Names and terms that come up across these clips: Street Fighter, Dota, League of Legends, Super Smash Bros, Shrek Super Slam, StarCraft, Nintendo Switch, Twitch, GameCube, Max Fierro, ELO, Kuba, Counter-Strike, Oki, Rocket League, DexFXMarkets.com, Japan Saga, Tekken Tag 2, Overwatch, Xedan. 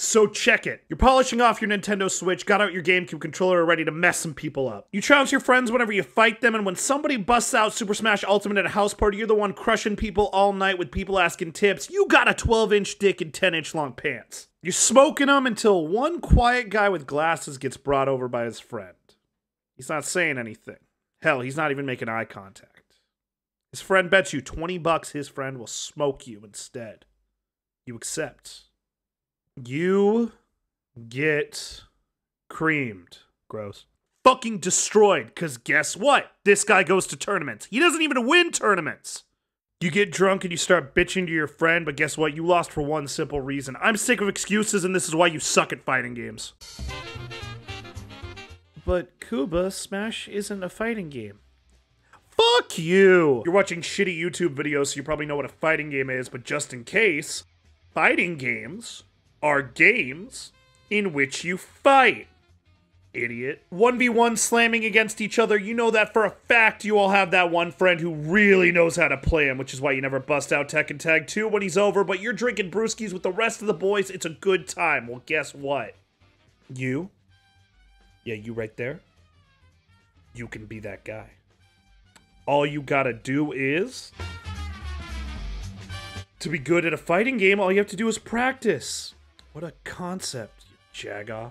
So check it. You're polishing off your Nintendo Switch, got out your GameCube controller, ready to mess some people up. You trounce your friends whenever you fight them, and when somebody busts out Super Smash Ultimate at a house party, you're the one crushing people all night with people asking tips. You got a 12-inch dick and 10-inch long pants. You're smoking them until one quiet guy with glasses gets brought over by his friend. He's not saying anything. Hell, he's not even making eye contact. His friend bets you 20 bucks his friend will smoke you instead. You accept. You get creamed. Gross. Fucking destroyed, because guess what? This guy goes to tournaments. He doesn't even win tournaments. You get drunk and you start bitching to your friend, but guess what? You lost for one simple reason. I'm sick of excuses, and this is why you suck at fighting games. But Kuba, Smash isn't a fighting game. Fuck you! You're watching shitty YouTube videos, so you probably know what a fighting game is, but just in case, fighting games are games in which you fight. Idiot. 1v1 slamming against each other, you know that for a fact. You all have that one friend who really knows how to play him, which is why you never bust out Tekken Tag 2 when he's over, but you're drinking brewskis with the rest of the boys, it's a good time. Well, guess what? You? Yeah, you right there? You can be that guy. All you gotta do is... to be good at a fighting game, all you have to do is practice. What a concept, you jagoff.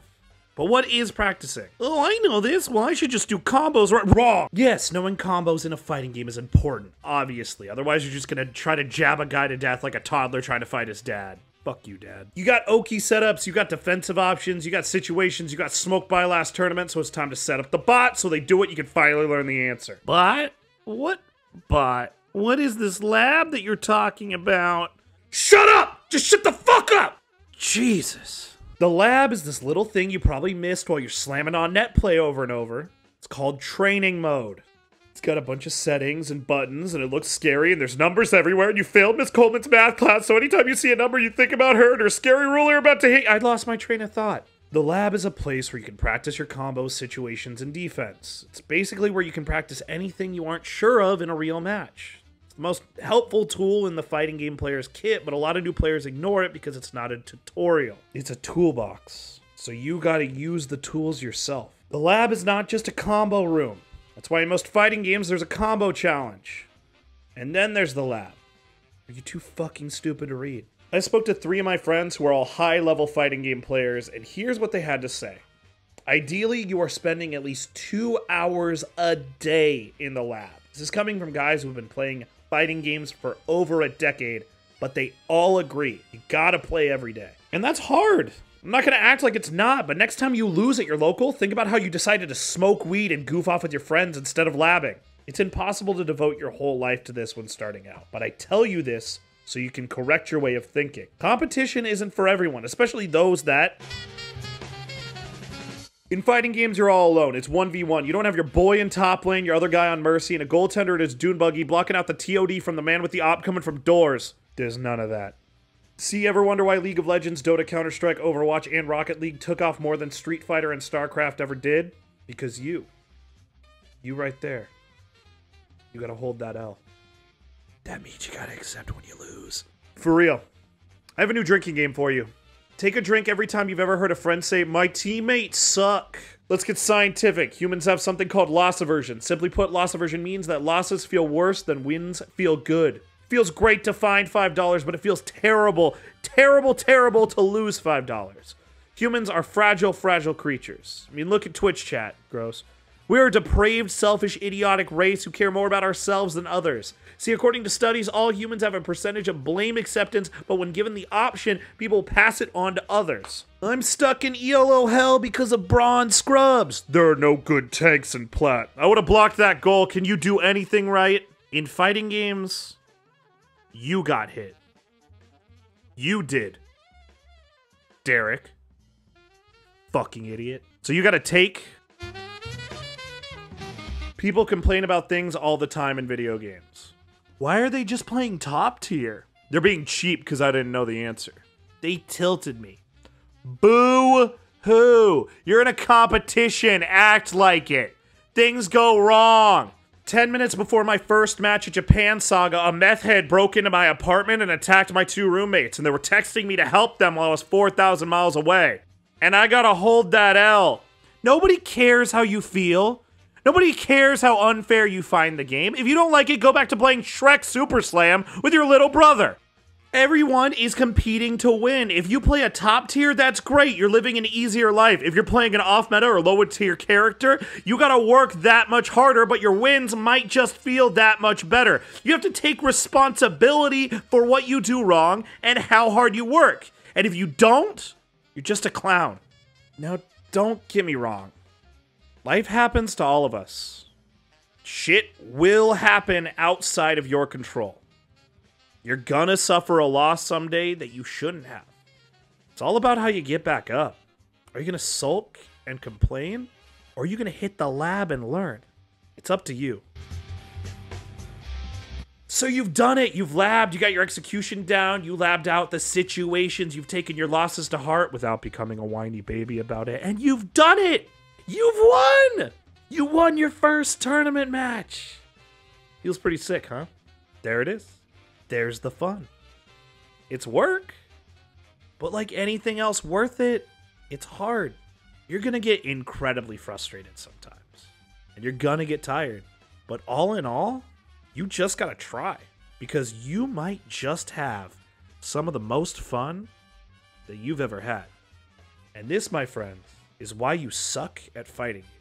But what is practicing? Oh, I know this. Well, I should just do combos right. Wrong. Yes, knowing combos in a fighting game is important, obviously. Otherwise, you're just gonna try to jab a guy to death like a toddler trying to fight his dad. Fuck you, Dad. You got Oki setups, you got defensive options, you got situations, you got smoked by last tournament, so it's time to set up the bot so they do it, you can finally learn the answer. But... what bot? What is this lab that you're talking about? Shut up! Just shut the fuck up! Jesus. The lab is this little thing you probably missed while you're slamming on net play over and over. It's called training mode. It's got a bunch of settings and buttons, and it looks scary, and there's numbers everywhere, and you failed Miss Coleman's math class, so anytime you see a number you think about her and her scary ruler about to hit. I lost my train of thought. The lab is a place where you can practice your combos, situations, and defense. It's basically where you can practice anything you aren't sure of in a real match. It's the most helpful tool in the fighting game player's kit, but a lot of new players ignore it because it's not a tutorial. It's a toolbox, so you gotta use the tools yourself. The lab is not just a combo room. That's why in most fighting games there's a combo challenge. And then there's the lab. Are you too fucking stupid to read? I spoke to three of my friends who are all high-level fighting game players, and here's what they had to say. Ideally, you are spending at least 2 hours a day in the lab. This is coming from guys who have been playing fighting games for over a decade, but they all agree. You gotta play every day. And that's hard. I'm not gonna act like it's not, but next time you lose at your local, think about how you decided to smoke weed and goof off with your friends instead of labbing. It's impossible to devote your whole life to this when starting out, but I tell you this, so you can correct your way of thinking. Competition isn't for everyone, especially those that... in fighting games, you're all alone. It's 1v1. You don't have your boy in top lane, your other guy on Mercy, and a goaltender at his dune buggy blocking out the TOD from the man with the op coming from doors. There's none of that. See, ever wonder why League of Legends, Dota, Counter-Strike, Overwatch, and Rocket League took off more than Street Fighter and StarCraft ever did? Because you. You right there. You gotta hold that L. That means you gotta accept when you lose. For real. I have a new drinking game for you. Take a drink every time you've ever heard a friend say, "My teammates suck." Let's get scientific. Humans have something called loss aversion. Simply put, loss aversion means that losses feel worse than wins feel good. It feels great to find $5, but it feels terrible, terrible, terrible to lose $5. Humans are fragile, fragile creatures. I mean, look at Twitch chat. Gross. We're a depraved, selfish, idiotic race who care more about ourselves than others. See, according to studies, all humans have a percentage of blame acceptance, but when given the option, people pass it on to others. I'm stuck in ELO hell because of bronze scrubs. There are no good tanks in plat. I would have blocked that goal. Can you do anything right? In fighting games, you got hit. You did. Derek. Fucking idiot. So you gotta take... people complain about things all the time in video games. Why are they just playing top tier? They're being cheap because I didn't know the answer. They tilted me. Boo-hoo. You're in a competition. Act like it. Things go wrong. 10 minutes before my first match at Japan Saga, a meth head broke into my apartment and attacked my two roommates, and they were texting me to help them while I was 4,000 miles away. And I gotta hold that L. Nobody cares how you feel. Nobody cares how unfair you find the game. If you don't like it, go back to playing Shrek Super Slam with your little brother. Everyone is competing to win. If you play a top tier, that's great. You're living an easier life. If you're playing an off-meta or lower tier character, you gotta work that much harder, but your wins might just feel that much better. You have to take responsibility for what you do wrong and how hard you work. And if you don't, you're just a clown. Now, don't get me wrong. Life happens to all of us. Shit will happen outside of your control. You're gonna suffer a loss someday that you shouldn't have. It's all about how you get back up. Are you gonna sulk and complain? Or are you gonna hit the lab and learn? It's up to you. So you've done it, you've labbed, you got your execution down, you labbed out the situations, you've taken your losses to heart without becoming a whiny baby about it, and you've done it! You've won! You won your first tournament match! Feels pretty sick, huh? There it is. There's the fun. It's work, but like anything else worth it, it's hard. You're gonna get incredibly frustrated sometimes, and you're gonna get tired, but all in all, you just gotta try, because you might just have some of the most fun that you've ever had. And this, my friends, is why you suck at fighting.